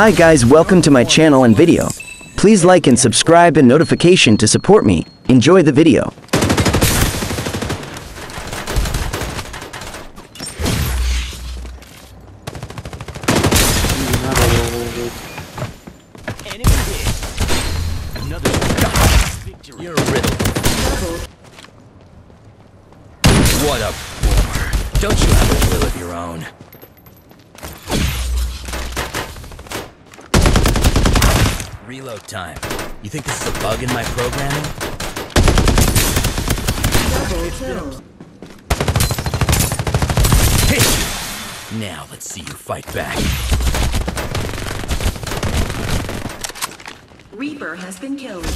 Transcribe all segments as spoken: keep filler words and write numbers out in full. Hi guys, welcome to my channel and video. Please like and subscribe and notification to support me. Enjoy the video. What a boomer. Don't you have a will of your own? Reload time. You think this is a bug in my programming? Hit you! Now let's see you fight back. Reaper has been killed.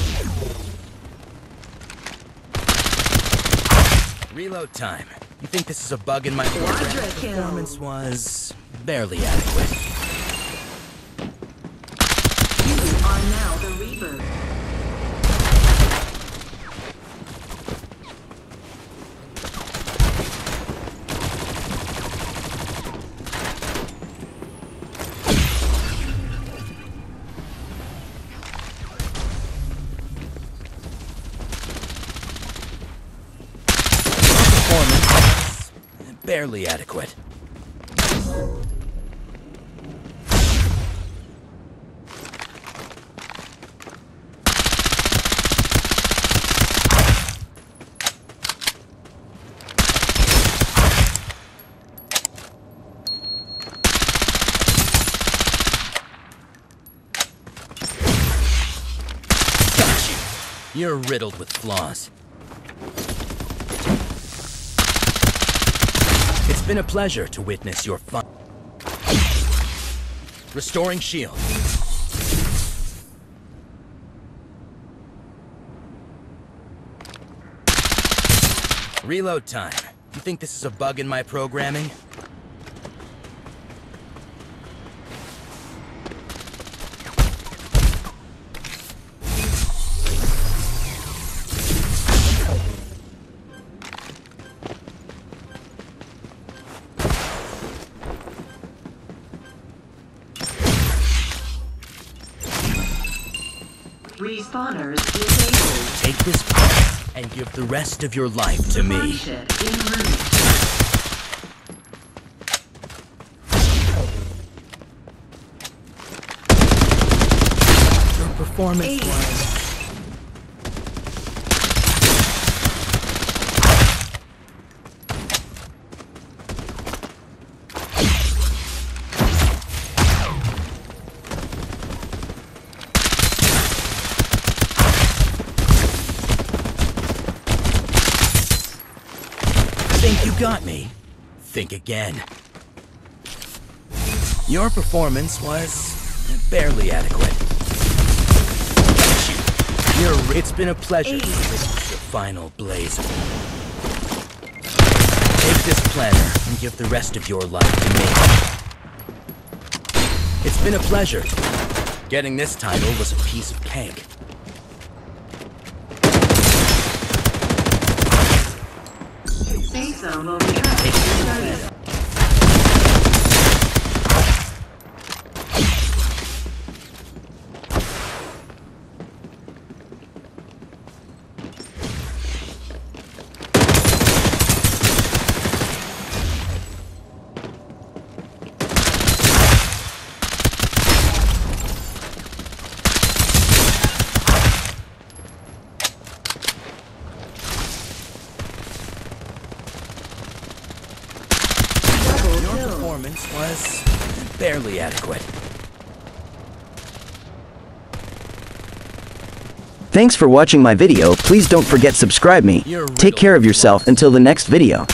Reload time. You think this is a bug in my performance was barely adequate. You are now the Reaper. Barely adequate. Got you. You're riddled with flaws. It's been a pleasure to witness your fun. Restoring shield. Reload time. You think this is a bug in my programming? Respawners disabled. Take this pass and give the rest of your life to me. Your performance was... Think you got me? Think again. Your performance was barely adequate. You're, it's been a pleasure to witness your final blaze. Take this planner and give the rest of your life to me. It's been a pleasure. Getting this title was a piece of cake. Zone over track. Was barely adequate. Thanks for watching my video. Please don't forget subscribe me. Take care of yourself until the next video.